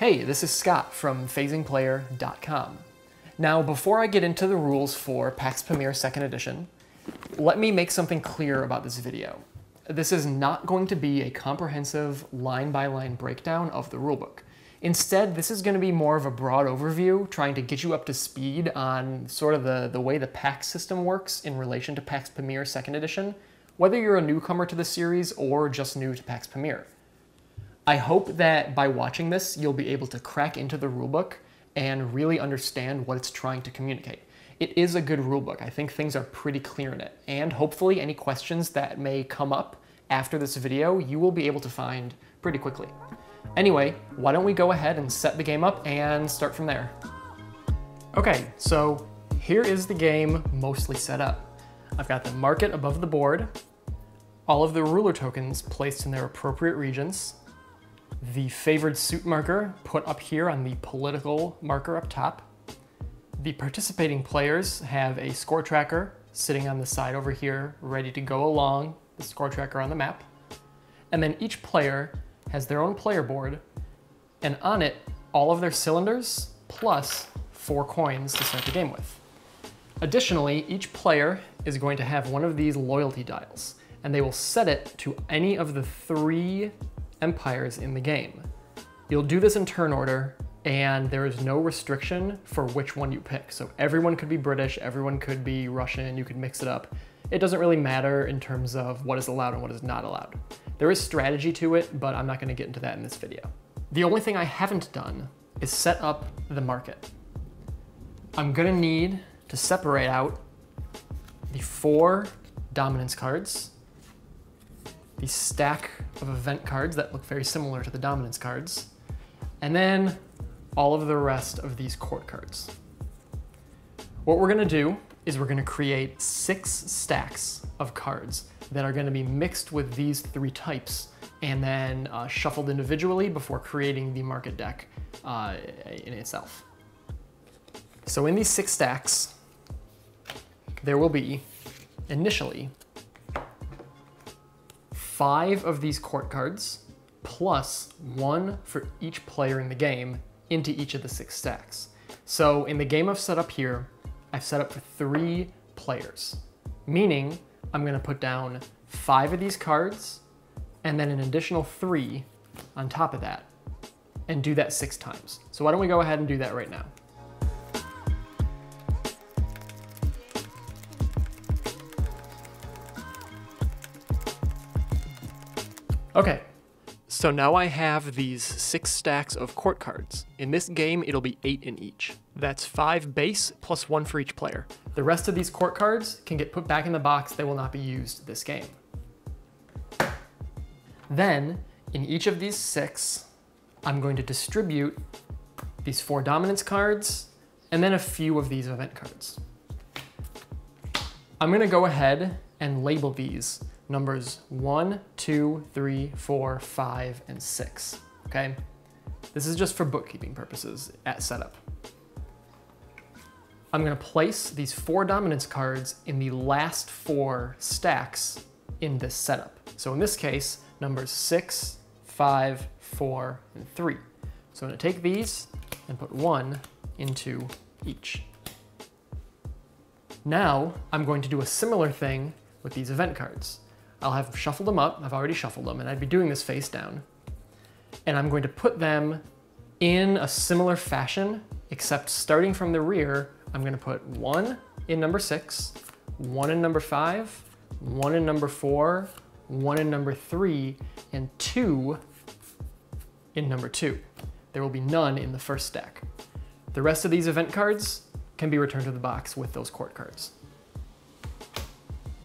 Hey, this is Scott from phasingplayer.com. Now, before I get into the rules for Pax Pamir 2nd Edition, let me make something clear about this video. This is not going to be a comprehensive line-by-line breakdown of the rulebook. Instead, this is going to be more of a broad overview, trying to get you up to speed on sort of the way the Pax system works in relation to Pax Pamir 2nd Edition, whether you're a newcomer to the series or just new to Pax Pamir. I hope that by watching this, you'll be able to crack into the rulebook and really understand what it's trying to communicate. It is a good rulebook. I think things are pretty clear in it, and hopefully any questions that may come up after this video, you will be able to find pretty quickly. Anyway, why don't we go ahead and set the game up and start from there. Okay, so here is the game mostly set up. I've got the market above the board, all of the ruler tokens placed in their appropriate regions, the favored suit marker put up here on the political marker up top. The participating players have a score tracker sitting on the side over here, ready to go along the score tracker on the map. And then each player has their own player board, and on it, all of their cylinders plus 4 coins to start the game with. Additionally, each player is going to have one of these loyalty dials, and they will set it to any of the 3 empires in the game. You'll do this in turn order, and there is no restriction for which one you pick. So everyone could be British, everyone could be Russian, you could mix it up. It doesn't really matter in terms of what is allowed and what is not allowed. There is strategy to it, but I'm not going to get into that in this video. The only thing I haven't done is set up the market. I'm going to need to separate out the 4 dominance cards, the stack of event cards that look very similar to the dominance cards, and then all of the rest of these court cards. What we're going to do is we're going to create 6 stacks of cards that are going to be mixed with these 3 types and then shuffled individually before creating the market deck in itself. So in these 6 stacks, there will be initially 5 of these court cards plus 1 for each player in the game into each of the 6 stacks. So in the game I've set up here, I've set up for 3 players, meaning I'm going to put down 5 of these cards and then an additional 3 on top of that, and do that 6 times. So why don't we go ahead and do that right now. Okay. So now I have these 6 stacks of court cards. In this game, it'll be 8 in each. That's 5 base plus 1 for each player. The rest of these court cards can get put back in the box. They will not be used this game. Then, in each of these 6, I'm going to distribute these 4 dominance cards and then a few of these event cards. I'm going to go ahead and label these numbers 1, 2, 3, 4, 5, and 6, okay? This is just for bookkeeping purposes at setup. I'm gonna place these 4 dominance cards in the last 4 stacks in this setup. So in this case, numbers 6, 5, 4, and 3. So I'm gonna take these and put 1 into each. Now, I'm going to do a similar thing with these event cards. I'll have shuffled them up, I've already shuffled them, and I'd be doing this face down. And I'm going to put them in a similar fashion, except starting from the rear, I'm gonna put 1 in number 6, 1 in number 5, 1 in number 4, 1 in number 3, and 2 in number 2. There will be none in the first stack. The rest of these event cards can be returned to the box with those court cards.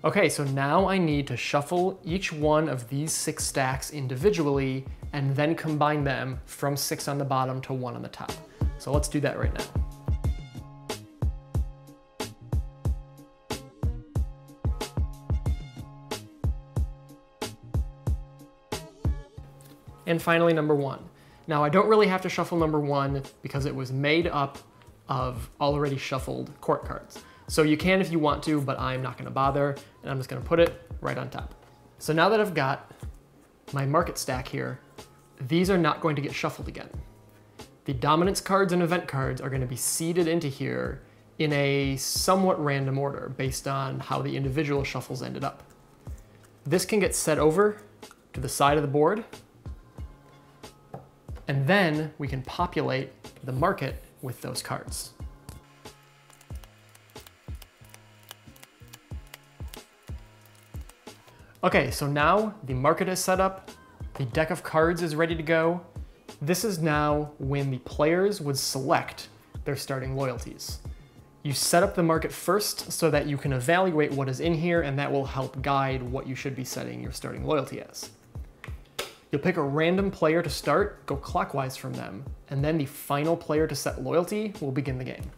Okay, so now I need to shuffle each one of these 6 stacks individually and then combine them from 6 on the bottom to 1 on the top. So let's do that right now. And finally, number 1. Now I don't really have to shuffle number 1 because it was made up of already shuffled court cards. So you can if you want to, but I'm not gonna bother, and I'm just gonna put it right on top. So now that I've got my market stack here, these are not going to get shuffled again. The dominance cards and event cards are going to be seeded into here in a somewhat random order based on how the individual shuffles ended up. This can get set over to the side of the board, and then we can populate the market with those cards. Okay, so now the market is set up, the deck of cards is ready to go. This is now when the players would select their starting loyalties. You set up the market first so that you can evaluate what is in here, and that will help guide what you should be setting your starting loyalty as. You'll pick a random player to start, go clockwise from them, and then the final player to set loyalty will begin the game.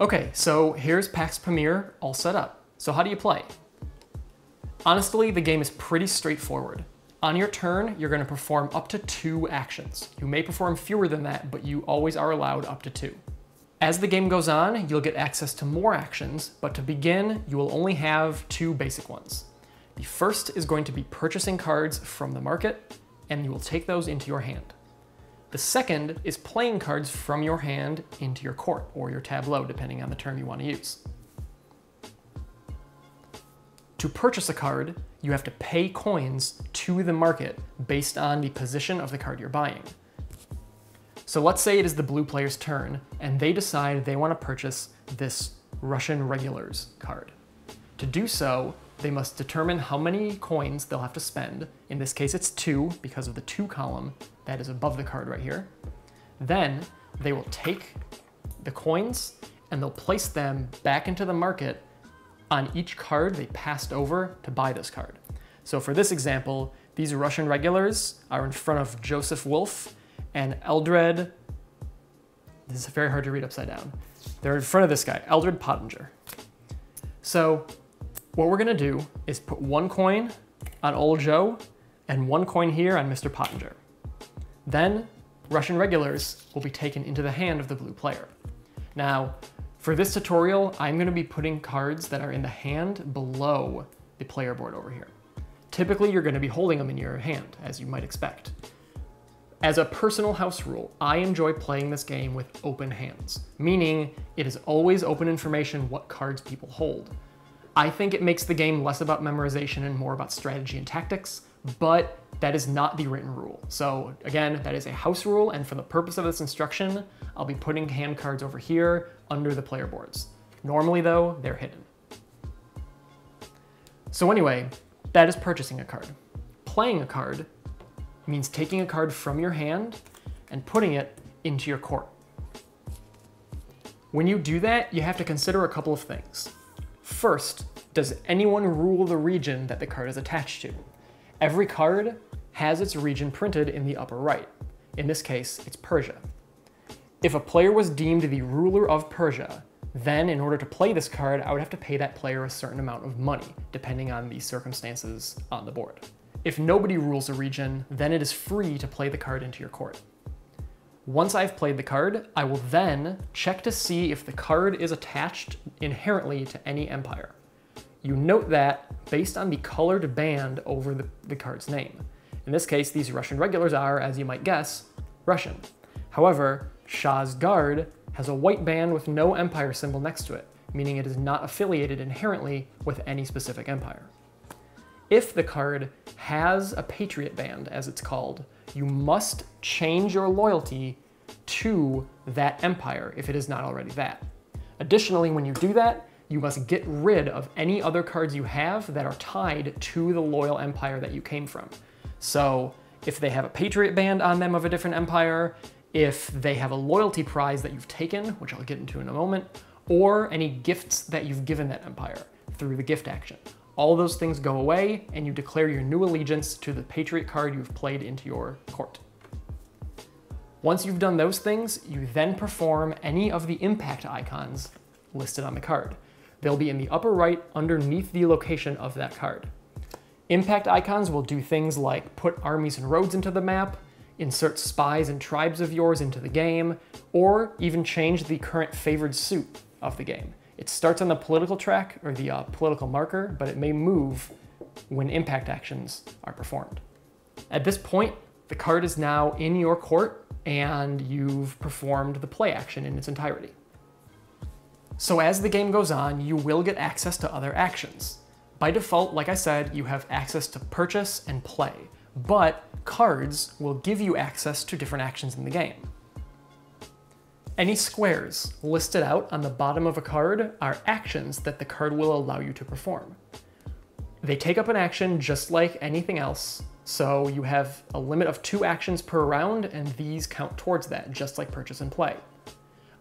Okay, so here's Pax Pamir all set up. So how do you play? Honestly, the game is pretty straightforward. On your turn, you're going to perform up to 2 actions. You may perform fewer than that, but you always are allowed up to 2. As the game goes on, you'll get access to more actions, but to begin, you will only have 2 basic ones. The first is going to be purchasing cards from the market, and you will take those into your hand. The second is playing cards from your hand into your court, or your tableau, depending on the term you want to use. To purchase a card, you have to pay coins to the market based on the position of the card you're buying. So let's say it is the blue player's turn, and they decide they want to purchase this Russian Regulars card. To do so, they must determine how many coins they'll have to spend. In this case, it's 2 because of the 2 column that is above the card right here. Then they will take the coins and they'll place them back into the market on each card they passed over to buy this card. So for this example, these Russian Regulars are in front of Joseph Wolf and Eldred, this is very hard to read upside down. They're in front of this guy, Eldred Pottinger. So what we're gonna do is put 1 coin on old Joe and 1 coin here on Mr. Pottinger. Then Russian Regulars will be taken into the hand of the blue player. Now, for this tutorial, I'm gonna be putting cards that are in the hand below the player board over here. Typically, you're gonna be holding them in your hand, as you might expect. As a personal house rule, I enjoy playing this game with open hands, meaning it is always open information what cards people hold. I think it makes the game less about memorization and more about strategy and tactics, but that is not the written rule. So again, that is a house rule, and for the purpose of this instruction, I'll be putting hand cards over here under the player boards. Normally though, they're hidden. So anyway, that is purchasing a card. Playing a card means taking a card from your hand and putting it into your court. When you do that, you have to consider a couple of things. First, does anyone rule the region that the card is attached to? Every card has its region printed in the upper right. In this case, it's Persia. If a player was deemed the ruler of Persia, then in order to play this card, I would have to pay that player a certain amount of money, depending on the circumstances on the board. If nobody rules a region, then it is free to play the card into your court. Once I've played the card, I will then check to see if the card is attached inherently to any empire. You note that based on the colored band over the card's name. In this case, these Russian Regulars are, as you might guess, Russian. However, Shah's Guard has a white band with no empire symbol next to it, meaning it is not affiliated inherently with any specific empire. If the card has a patriot band, as it's called, you must change your loyalty to that empire if it is not already that. Additionally, when you do that, you must get rid of any other cards you have that are tied to the loyal empire that you came from. So if they have a patriot band on them of a different empire, if they have a loyalty prize that you've taken, which I'll get into in a moment, or any gifts that you've given that empire through the gift action. All those things go away, and you declare your new allegiance to the patriot card you've played into your court. Once you've done those things, you then perform any of the impact icons listed on the card. They'll be in the upper right underneath the location of that card. Impact icons will do things like put armies and roads into the map, insert spies and tribes of yours into the game, or even change the current favored suit of the game. It starts on the political track, or the political marker, but it may move when impact actions are performed. At this point, The card is now in your court and you've performed the play action in its entirety. So as the game goes on, you will get access to other actions. By default, like I said, you have access to purchase and play, but cards will give you access to different actions in the game. Any squares listed out on the bottom of a card are actions that the card will allow you to perform. They take up an action just like anything else, so you have a limit of 2 actions per round, and these count towards that, just like purchase and play.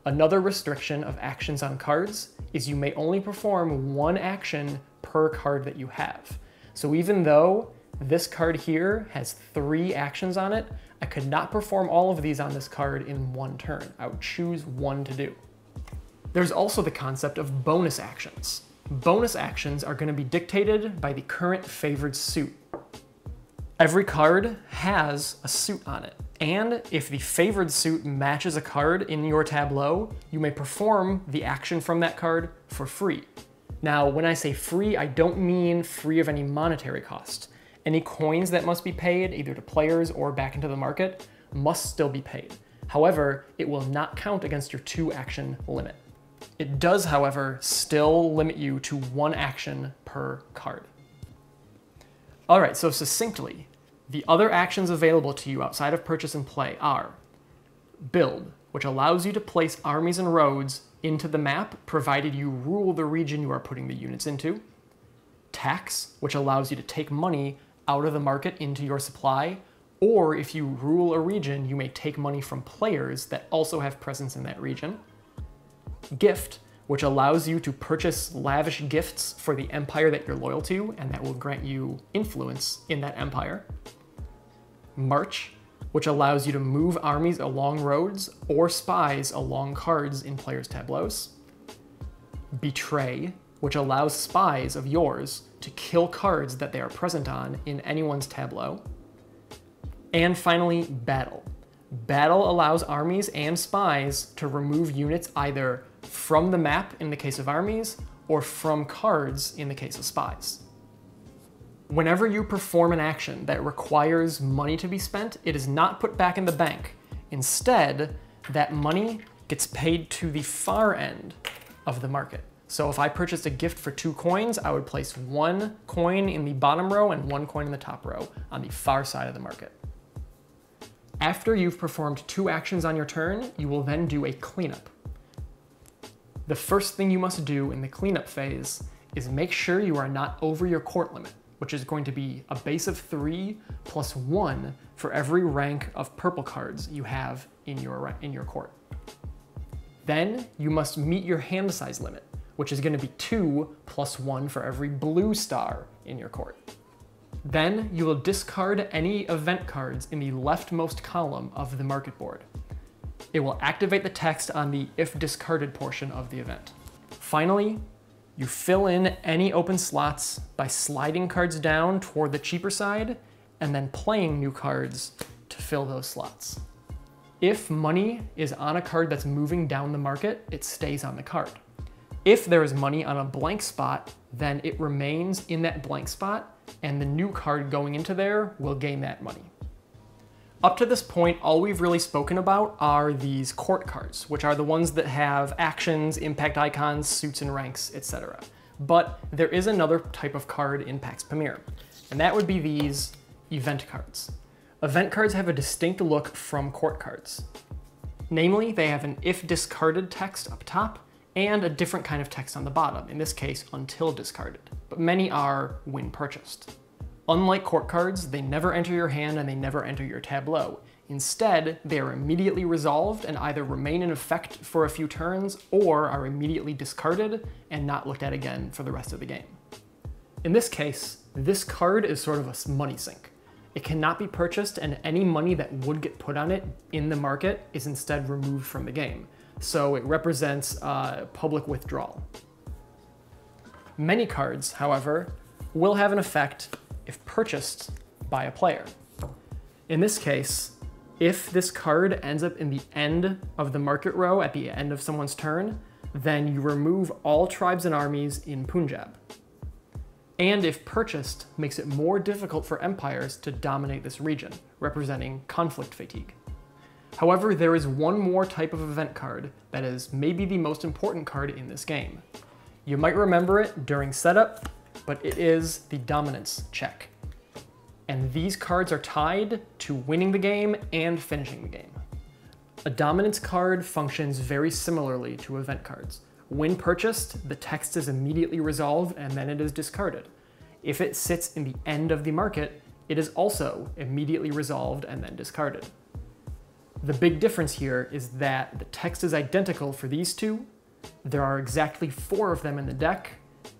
Another restriction of actions on cards is you may only perform 1 action per card that you have. So even though this card here has 3 actions on it, I could not perform all of these on this card in one turn. I would choose one to do. There's also the concept of bonus actions. Bonus actions are going to be dictated by the current favored suit. Every card has a suit on it, and if the favored suit matches a card in your tableau, you may perform the action from that card for free. Now, when I say free, I don't mean free of any monetary cost. Any coins that must be paid, either to players or back into the market, must still be paid. However, it will not count against your 2 action limit. It does, however, still limit you to 1 action per card. All right, so succinctly, the other actions available to you outside of purchase and play are build, which allows you to place armies and roads into the map, provided you rule the region you are putting the units into. Tax, which allows you to take money out of the market into your supply, or if you rule a region, you may take money from players that also have presence in that region. Gift, which allows you to purchase lavish gifts for the empire that you're loyal to, and that will grant you influence in that empire. March, which allows you to move armies along roads or spies along cards in players' tableaus. Betray, which allows spies of yours to kill cards that they are present on in anyone's tableau. And finally, battle. Battle allows armies and spies to remove units either from the map in the case of armies or from cards in the case of spies. Whenever you perform an action that requires money to be spent, it is not put back in the bank. Instead, that money gets paid to the far end of the market. So if I purchased a gift for 2 coins, I would place 1 coin in the bottom row and 1 coin in the top row on the far side of the market. After you've performed 2 actions on your turn, you will then do a cleanup. The first thing you must do in the cleanup phase is make sure you are not over your court limit, which is going to be a base of 3 plus 1 for every rank of purple cards you have in your court. Then you must meet your hand size limit, which is going to be 2 plus 1 for every blue star in your court. Then you will discard any event cards in the leftmost column of the market board. It will activate the text on the if discarded portion of the event. Finally, you fill in any open slots by sliding cards down toward the cheaper side and then playing new cards to fill those slots. If money is on a card that's moving down the market, it stays on the card. If there is money on a blank spot, then it remains in that blank spot, and the new card going into there will gain that money. Up to this point, all we've really spoken about are these court cards, which are the ones that have actions, impact icons, suits and ranks, etc. But there is another type of card in Pax Pamir, and that would be these event cards. Event cards have a distinct look from court cards. Namely, they have an if discarded text up top, and a different kind of text on the bottom, in this case, until discarded, but many are when purchased. Unlike court cards, they never enter your hand and they never enter your tableau. Instead, they are immediately resolved and either remain in effect for a few turns or are immediately discarded and not looked at again for the rest of the game. In this case, this card is sort of a money sink. It cannot be purchased, and any money that would get put on it in the market is instead removed from the game. So it represents public withdrawal. Many cards, however, will have an effect if purchased by a player. In this case, if this card ends up in the end of the market row at the end of someone's turn, then you remove all tribes and armies in Punjab. and if purchased, makes it more difficult for empires to dominate this region, representing conflict fatigue. However, there is one more type of event card that is maybe the most important card in this game. You might remember it during setup, but it is the dominance check. And these cards are tied to winning the game and finishing the game. A dominance card functions very similarly to event cards. When purchased, the text is immediately resolved and then it is discarded. If it sits in the end of the market, it is also immediately resolved and then discarded. The big difference here is that the text is identical for these two, there are exactly 4 of them in the deck,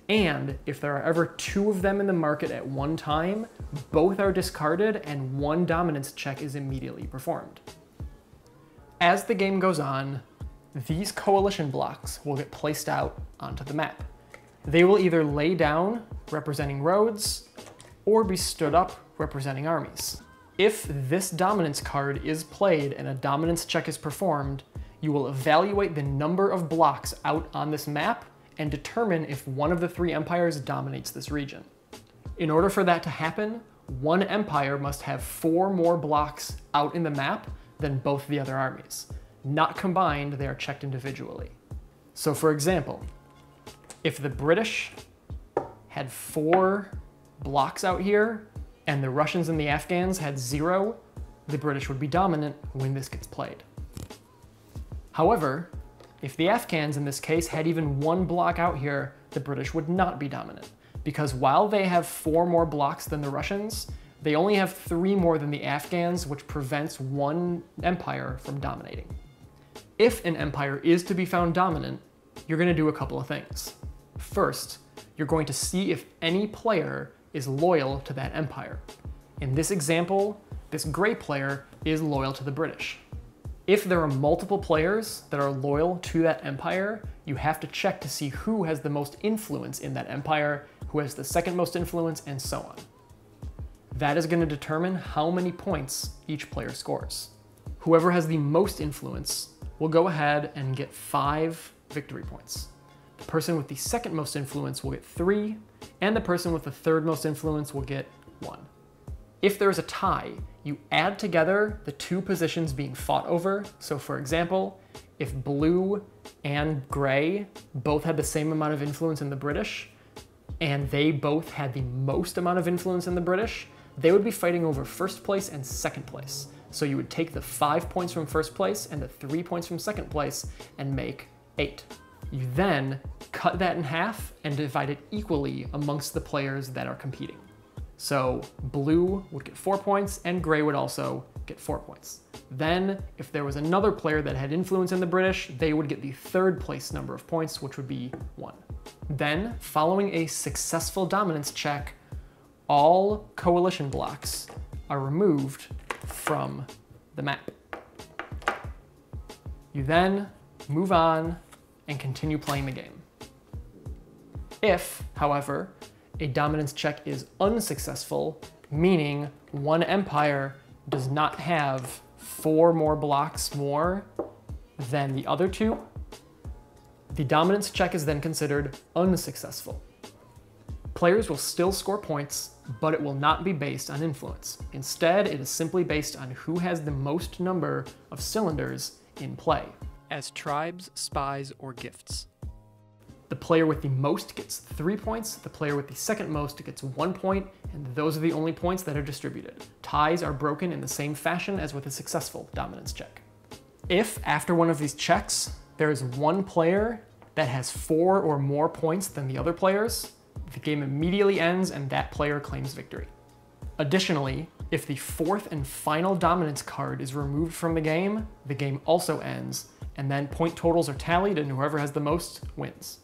and if there are ever 2 of them in the market at one time, both are discarded and one dominance check is immediately performed. As the game goes on, these coalition blocks will get placed out onto the map. They will either lay down, representing roads, or be stood up, representing armies. If this dominance card is played and a dominance check is performed, you will evaluate the number of blocks out on this map and determine if one of the 3 empires dominates this region. In order for that to happen, one empire must have 4 more blocks out in the map than both the other armies. Not combined, they are checked individually. So for example, if the British had 4 blocks out here, and the Russians and the Afghans had 0, the British would be dominant when this gets played. However, if the Afghans in this case had even 1 block out here, the British would not be dominant, because while they have 4 more blocks than the Russians, they only have 3 more than the Afghans, which prevents one empire from dominating. If an empire is to be found dominant, you're going to do a couple of things. First, you're going to see if any player is loyal to that empire. In this example, this gray player is loyal to the British. If there are multiple players that are loyal to that empire, you have to check to see who has the most influence in that empire, who has the second most influence, and so on. That is going to determine how many points each player scores. Whoever has the most influence will go ahead and get 5 victory points. The person with the second most influence will get 3, and the person with the third most influence will get 1. If there is a tie, you add together the 2 positions being fought over. So for example, if blue and gray both had the same amount of influence in the British, and they both had the most amount of influence in the British, they would be fighting over first place and second place. So you would take the 5 points from first place and the 3 points from second place and make 8. You then cut that in half and divide it equally amongst the players that are competing. So blue would get 4 points and gray would also get 4 points. Then if there was another player that had influence in the British, they would get the third place number of points, which would be 1. Then, following a successful dominance check, all coalition blocks are removed from the map. You then move on and continue playing the game. If, however, a dominance check is unsuccessful, meaning one empire does not have 4 more blocks more than the other two, the dominance check is then considered unsuccessful. Players will still score points, but it will not be based on influence. Instead, it is simply based on who has the most number of cylinders in play, as tribes, spies, or gifts. The player with the most gets 3 points, the player with the second most gets 1 point, and those are the only points that are distributed. Ties are broken in the same fashion as with a successful dominance check. If, after one of these checks, there is one player that has 4 or more points than the other players, the game immediately ends and that player claims victory. Additionally, if the 4th and final dominance card is removed from the game also ends, and then point totals are tallied and whoever has the most wins.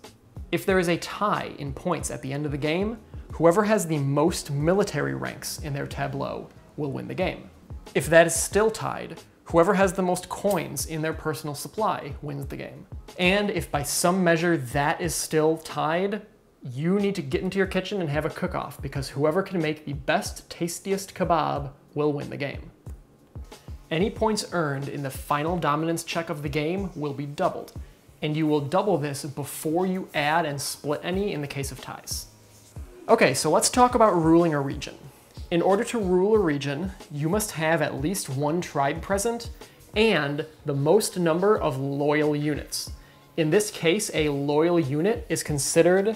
If there is a tie in points at the end of the game, whoever has the most military ranks in their tableau will win the game. If that is still tied, whoever has the most coins in their personal supply wins the game. And if by some measure that is still tied, you need to get into your kitchen and have a cook-off, because whoever can make the best, tastiest kebab will win the game. Any points earned in the final dominance check of the game will be doubled, and you will double this before you add and split any in the case of ties. Okay, so let's talk about ruling a region. In order to rule a region, you must have at least one tribe present and the most number of loyal units. In this case, a loyal unit is considered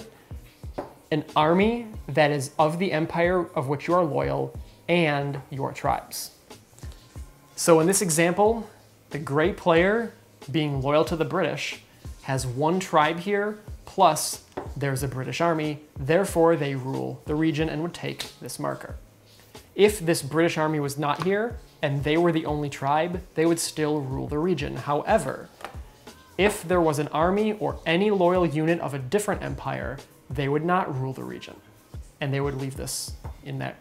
an army that is of the empire of which you are loyal and your tribes. So in this example, the gray player, being loyal to the British, has one tribe here, plus there's a British army, therefore they rule the region and would take this marker. If this British army was not here, and they were the only tribe, they would still rule the region. However, if there was an army or any loyal unit of a different empire, they would not rule the region. And they would leave this in that.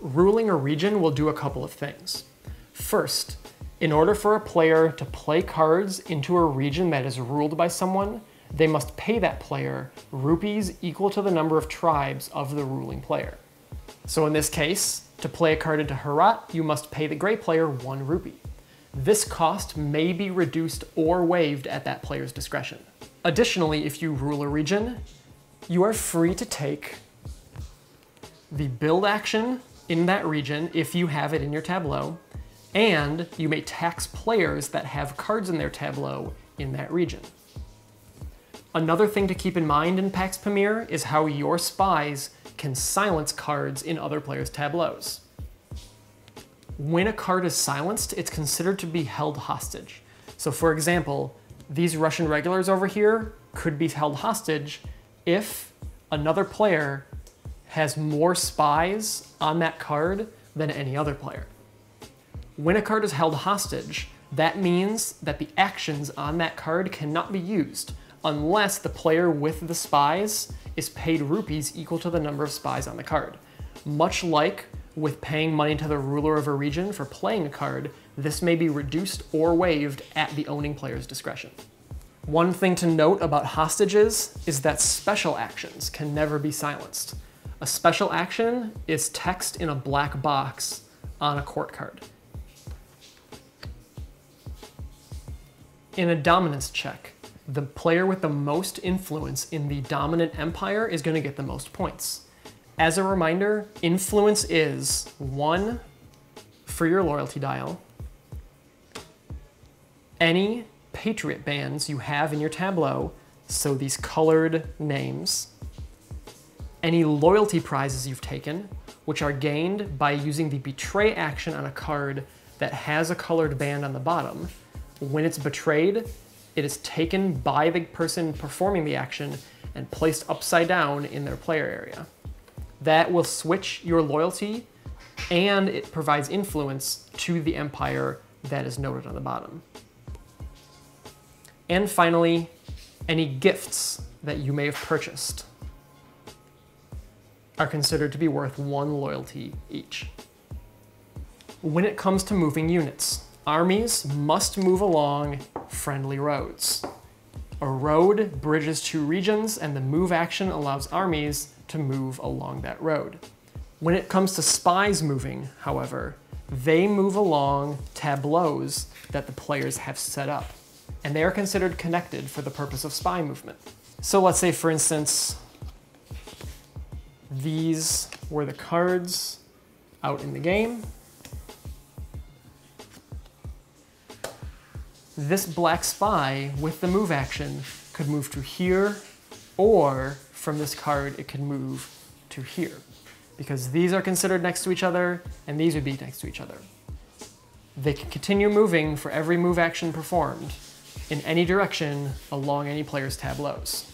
Ruling a region will do a couple of things. First, in order for a player to play cards into a region that is ruled by someone, they must pay that player rupees equal to the number of tribes of the ruling player. So in this case, to play a card into Herat, you must pay the gray player 1 rupee. This cost may be reduced or waived at that player's discretion. Additionally, if you rule a region, you are free to take the build action in that region if you have it in your tableau, and you may tax players that have cards in their tableau in that region. Another thing to keep in mind in Pax Pamir is how your spies can silence cards in other players' tableaus. When a card is silenced, it's considered to be held hostage. So for example, these Russian regulars over here could be held hostage if another player has more spies on that card than any other player. When a card is held hostage, that means that the actions on that card cannot be used unless the player with the spies is paid rupees equal to the number of spies on the card. Much like with paying money to the ruler of a region for playing a card, this may be reduced or waived at the owning player's discretion. One thing to note about hostages is that special actions can never be silenced. A special action is text in a black box on a court card. In a dominance check, the player with the most influence in the dominant empire is going to get the most points. As a reminder, influence is 1 for your loyalty dial, any patriot bands you have in your tableau, so these colored names, any loyalty prizes you've taken, which are gained by using the betray action on a card that has a colored band on the bottom. When it's betrayed, it is taken by the person performing the action and placed upside down in their player area. That will switch your loyalty, and it provides influence to the empire that is noted on the bottom. And finally, any gifts that you may have purchased are considered to be worth 1 loyalty each. When it comes to moving units, armies must move along friendly roads. A road bridges 2 regions, and the move action allows armies to move along that road. When it comes to spies moving, however, they move along tableaus that the players have set up, and they are considered connected for the purpose of spy movement. So let's say, for instance, these were the cards out in the game. This black spy with the move action could move to here, or from this card it could move to here, because these are considered next to each other and these would be next to each other. They can continue moving for every move action performed in any direction along any player's tableaus.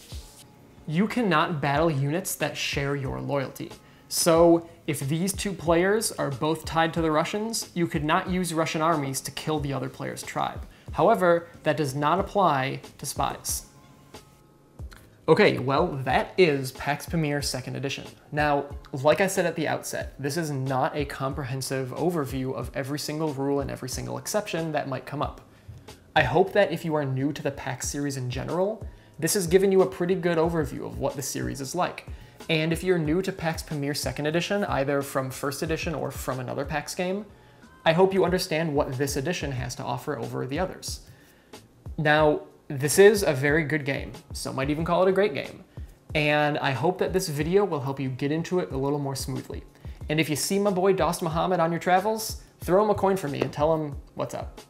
You cannot battle units that share your loyalty. So if these 2 players are both tied to the Russians, you could not use Russian armies to kill the other player's tribe. However, that does not apply to spies. Okay, well, that is Pax Pamir 2nd Edition. Now, like I said at the outset, this is not a comprehensive overview of every single rule and every single exception that might come up. I hope that if you are new to the Pax series in general, this has given you a pretty good overview of what the series is like. And if you're new to Pax Pamir 2nd Edition, either from 1st Edition or from another Pax game, I hope you understand what this edition has to offer over the others. Now, this is a very good game. Some might even call it a great game. and I hope that this video will help you get into it a little more smoothly. And if you see my boy Dost Muhammad on your travels, throw him a coin for me and tell him what's up.